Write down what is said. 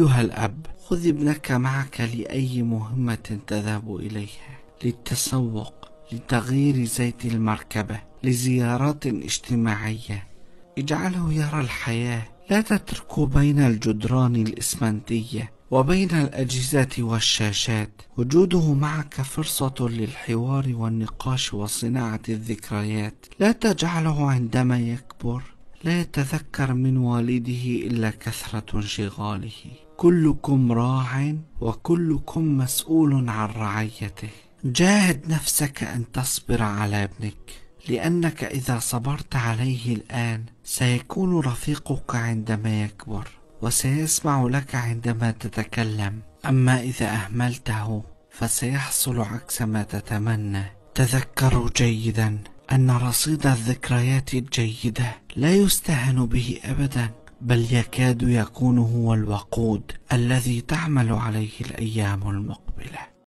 أيها الأب، خذ ابنك معك لأي مهمة تذهب إليها، للتسوق، لتغيير زيت المركبة، لزيارات اجتماعية. اجعله يرى الحياة، لا تتركه بين الجدران الإسمنتية وبين الأجهزة والشاشات. وجوده معك فرصة للحوار والنقاش وصناعة الذكريات. لا تجعله عندما يكبر لا يتذكر من والده إلا كثرة انشغاله. كلكم راع وكلكم مسؤول عن رعيته. جاهد نفسك أن تصبر على ابنك، لأنك إذا صبرت عليه الآن سيكون رفيقك عندما يكبر، وسيسمع لك عندما تتكلم. أما إذا أهملته فسيحصل عكس ما تتمنى. تذكروا جيدا أن رصيد الذكريات الجيدة لا يستهان به أبدا، بل يكاد يكون هو الوقود الذي تعمل عليه الأيام المقبلة.